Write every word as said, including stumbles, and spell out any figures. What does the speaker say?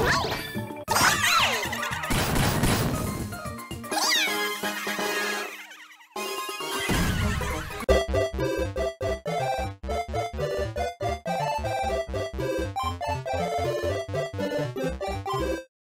Wow!